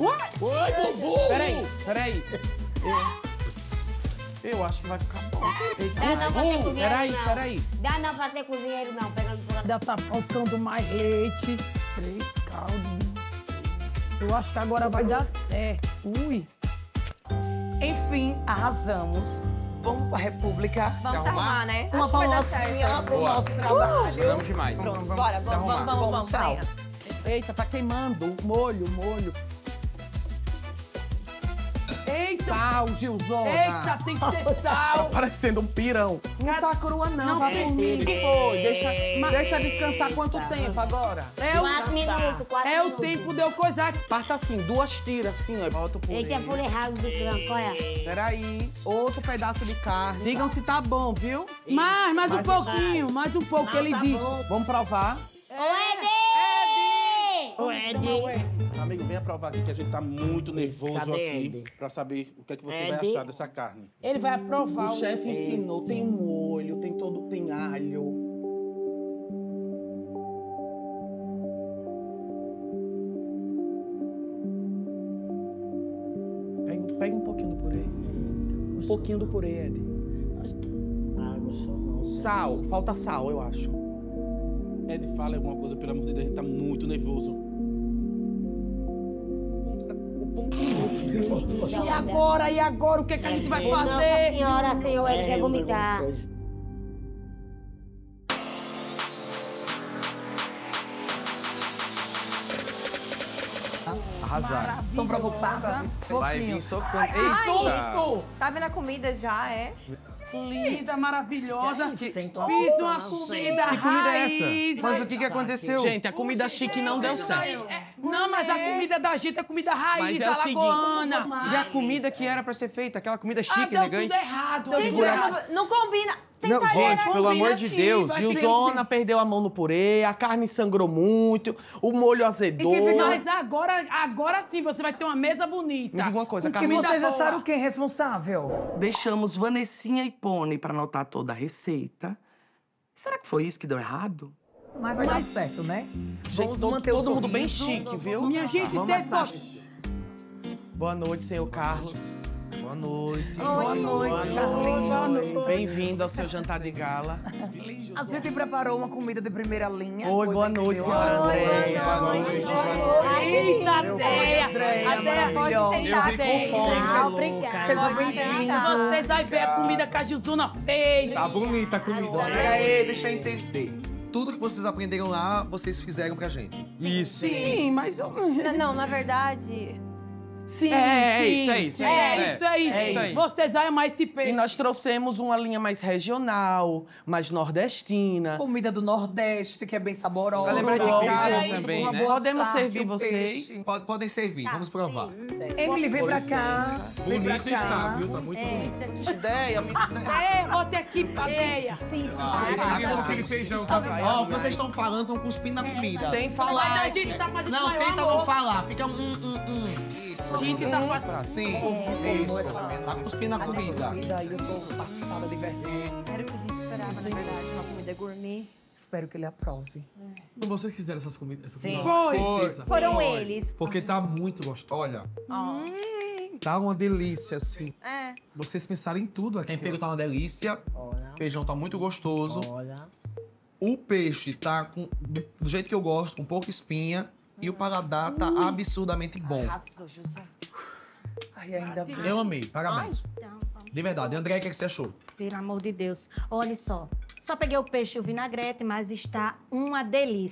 What? Oi, Bubu! Peraí. Eu acho que vai ficar bom. Não, peraí. Dá não pra ter cozinheiro, não. Pegando por... Ainda tá faltando marrete. 3 caldos. Eu acho que agora vai dar certo. Ui. Enfim, arrasamos. Vamos pra República. Vamos arrumar, né? Uma palmacinha pro nosso trabalho. Vamos demais. Pronto, bora. Vamos. Eita, tá queimando. Molho. Eita. Sal, Gilzona. Eita, tem que ter sal. Tá parecendo um pirão. Não tá crua, não. Vai dormir. Foi. Deixa descansar quanto tempo agora? 4 minutos. É o tempo de eu coisar. Passa assim, 2 tiras, assim, ó. Bota o purê. Eita, é purê ralo do trampo, olha. Peraí. Outro pedaço de carne. Digam se tá bom, viu? Mais um pouquinho, ele disse. Vamos provar? Ô, Edi! Amigo, venha provar aqui que a gente tá muito nervoso aqui pra saber o que é que você vai achar dessa carne. Ele vai aprovar. O chefe ensinou, tem molho, tem alho. Pega um pouquinho do purê. Um pouquinho do purê, Edi. Sal, falta sal, eu acho. Edi, fala alguma coisa, pelo amor de Deus, a gente tá muito nervoso. E agora? O que é que a gente vai fazer? Nossa senhora, senhor Edi vai vomitar. Arrasar. Tô preocupada. Vai vir socando. Eita! Tá vendo a comida já, é? Linda, maravilhosa. Fiz uma comida raiz. Mas o que aconteceu? Gente, a comida chique não deu certo. Não, mas a comida da gente é comida raiz, alagoana. E a comida que era pra ser feita, aquela comida chique, elegante. Deu tudo errado. Gente, não combina. Não, gente, pelo amor de Deus, Gilzona perdeu a mão no purê, a carne sangrou muito, o molho azedou. Mas agora sim você vai ter uma mesa bonita. Me diga uma coisa, Carlos. E vocês acharam quem responsável? Deixamos Vanessinha e Pony pra anotar toda a receita. Será que foi isso que deu errado? Mas vai dar certo, né? Gente, todo mundo bem chique, viu? Minha gente, boa noite, senhor Carlos. Boa noite. Boa noite, Carlinhos. Bem-vindo ao seu jantar de gala. A gente preparou uma comida de primeira linha. Oi, boa noite, senhora Andréia. Boa noite. Eita, Andréia. Pode tentar, Andréia. Obrigada. Seja bem-vinda. Vocês vão ver a comida que a Gilzona fez. Tá bonita a comida. Pera aí, deixa eu entender. Tudo que vocês aprenderam lá, vocês fizeram pra gente. Isso. Sim, mas... Não, na verdade... Sim, é isso aí. Vocês já é mais tipo. E nós trouxemos uma linha mais regional, mais nordestina. Comida do Nordeste, que é bem saborosa. Lembra de casa também, né? Podemos servir vocês? Podem servir, vamos provar. Emily, vem pra cá. Bonito está, viu? Tá muito bonito. Ideia, bota aqui, ideia. Sim. Ó, vocês estão falando, estão cuspindo na comida. Tem que falar. Não, tenta não falar. Fica Gente, tá fazendo. Sim, isso. Tá cuspindo a comida. Eu tô passada de vergonha. Era o que a gente esperava, na verdade, uma comida gourmet. Espero que ele aprove. Vocês fizeram essas comidas? Foram eles. Porque tá muito gostoso. Olha. Tá uma delícia, assim. É. Vocês pensaram em tudo aqui. Tempero tá uma delícia. Olha. Feijão tá muito gostoso. Olha. O peixe tá com, do jeito que eu gosto, com pouca espinha. E o paladar tá absurdamente bom. Ai, ainda bem. Eu amei, parabéns. De verdade. André, o que você achou? Pelo amor de Deus. Olha só. Só peguei o peixe e o vinagrete, mas está uma delícia.